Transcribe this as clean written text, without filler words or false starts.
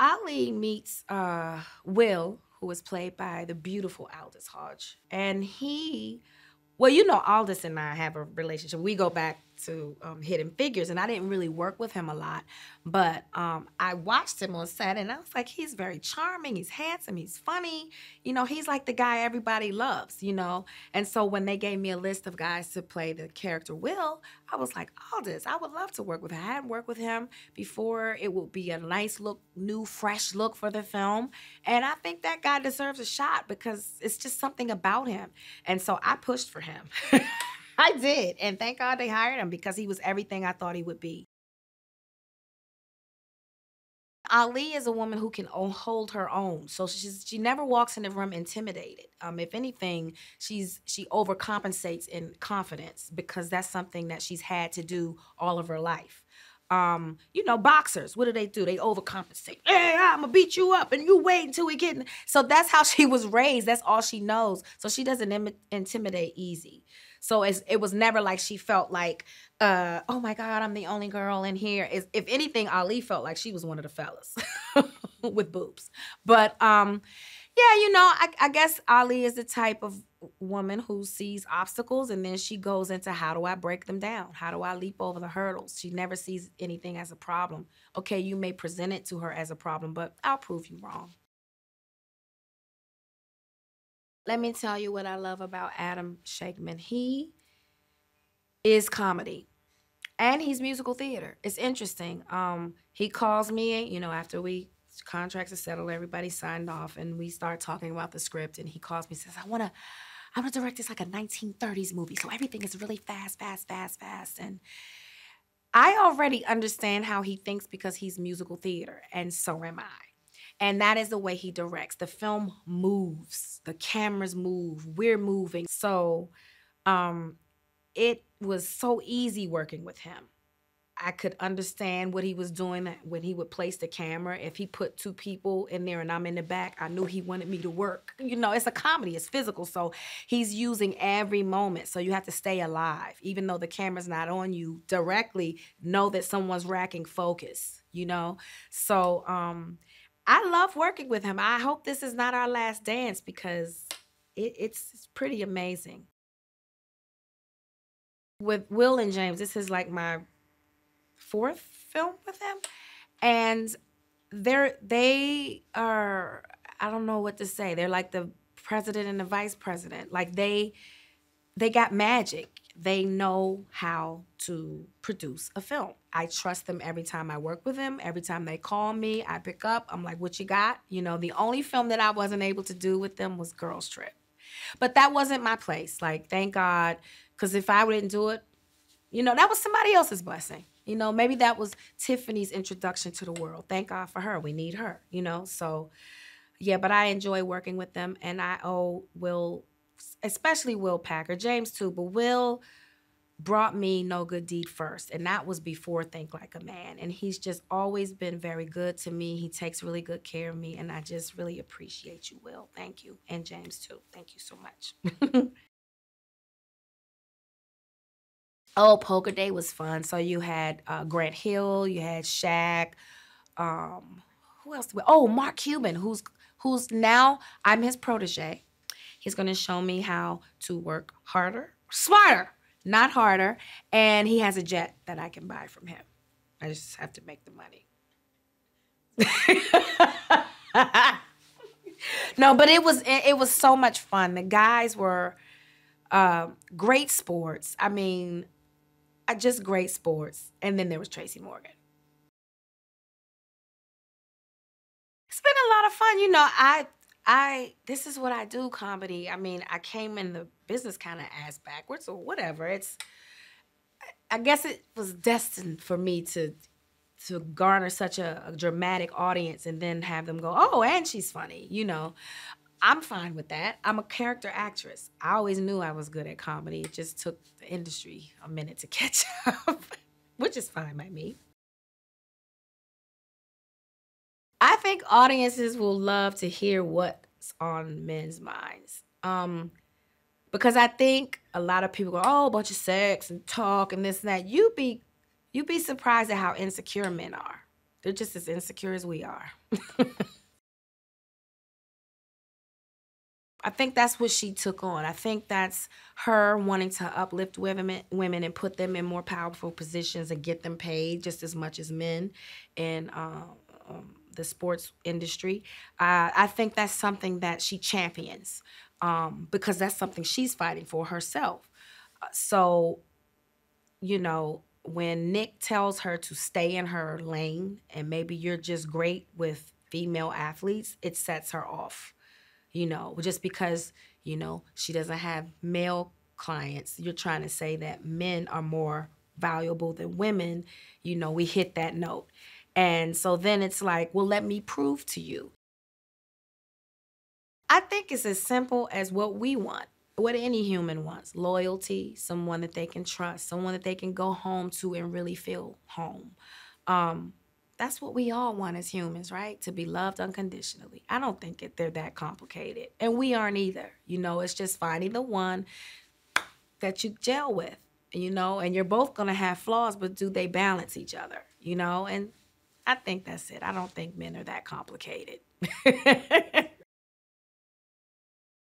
Ali meets Will, who was played by the beautiful Aldis Hodge. And he, well, you know, Aldis and I have a relationship. We go back to Hidden Figures, and I didn't really work with him a lot, but I watched him on set, and I was like, he's very charming, he's handsome, he's funny. You know, he's like the guy everybody loves, you know? And so when they gave me a list of guys to play the character Will, I was like, Aldis, I would love to work with him. I hadn't worked with him before. It would be a nice look, new, fresh look for the film. And I think that guy deserves a shot because it's just something about him. And so I pushed for him. I did, and thank God they hired him because he was everything I thought he would be. Ali is a woman who can hold her own, so she never walks in the room intimidated. If anything, she overcompensates in confidence because that's something that she's had to do all of her life. You know, boxers, what do? They overcompensate. Hey, I'm gonna beat you up and you wait until we get in. So that's how she was raised. That's all she knows. So she doesn't intimidate easy. So it was never like she felt like, oh my God, I'm the only girl in here. If anything, Ali felt like she was one of the fellas with boobs. But yeah, you know, I guess Ali is the type of woman who sees obstacles and then she goes into how do I break them down? How do I leap over the hurdles? She never sees anything as a problem. Okay, you may present it to her as a problem, but I'll prove you wrong. Let me tell you what I love about Adam Shankman. He is comedy and he's musical theater. It's interesting. He calls me, you know, after we contracts are settled, everybody signed off, and we start talking about the script, and he calls me and says, I wanna direct this like a 1930s movie, so everything is really fast. And I already understand how he thinks because he's musical theater, and so am I. And that is the way he directs. The film moves, the cameras move, we're moving. So it was so easy working with him. I could understand what he was doing when he would place the camera. If he put two people in there and I'm in the back, I knew he wanted me to work. You know, it's a comedy, it's physical, so he's using every moment. So you have to stay alive. Even though the camera's not on you directly, know that someone's racking focus, you know? So I love working with him. I hope this is not our last dance because it's pretty amazing. With Will and James, this is like my fourth film with them, and they are, I don't know what to say, they're like the president and the vice president. Like they got magic. They know how to produce a film. I trust them every time I work with them. Every time they call me, I pick up, I'm like, what you got? You know, the only film that I wasn't able to do with them was Girls Trip. But that wasn't my place, like, thank God, because if I didn't do it, you know, that was somebody else's blessing. You know, maybe that was Tiffany's introduction to the world. Thank God for her. We need her, you know? So, yeah, but I enjoy working with them, and I owe Will, especially Will Packer, James too, but Will brought me No Good Deed first, and that was before Think Like a Man, and he's just always been very good to me. He takes really good care of me, and I just really appreciate you, Will. Thank you, and James too. Thank you so much. Oh, Poker Day was fun. So you had Grant Hill, you had Shaq. Who else? Oh, Mark Cuban, who's now, I'm his protege. He's gonna show me how to work harder, smarter, not harder. And he has a jet that I can buy from him. I just have to make the money. No, but it was so much fun. The guys were great sports. I mean, just great sports. And then there was Tracy Morgan. It's been a lot of fun. You know, this is what I do, comedy. I mean, I came in the business kind of ass backwards or whatever. I guess it was destined for me to garner such a dramatic audience and then have them go, oh, and she's funny, you know. I'm fine with that. I'm a character actress. I always knew I was good at comedy. It just took the industry a minute to catch up, which is fine by me. I think audiences will love to hear what's on men's minds. Because I think a lot of people go, oh, a bunch of sex and talk and this and that. You'd be surprised at how insecure men are. They're just as insecure as we are. I think that's what she took on. I think that's her wanting to uplift women and put them in more powerful positions and get them paid just as much as men in the sports industry. I think that's something that she champions because that's something she's fighting for herself. So, you know, when Nick tells her to stay in her lane and maybe you're just great with female athletes, it sets her off. You know, just because, you know, she doesn't have male clients, you're trying to say that men are more valuable than women, you know, we hit that note. And so then it's like, well, let me prove to you. I think it's as simple as what we want, what any human wants, loyalty, someone that they can trust, someone that they can go home to and really feel home. That's what we all want as humans, right? To be loved unconditionally. I don't think that they're that complicated. And we aren't either. You know, it's just finding the one that you gel with, you know, and you're both gonna have flaws, but do they balance each other, you know? And I think that's it. I don't think men are that complicated.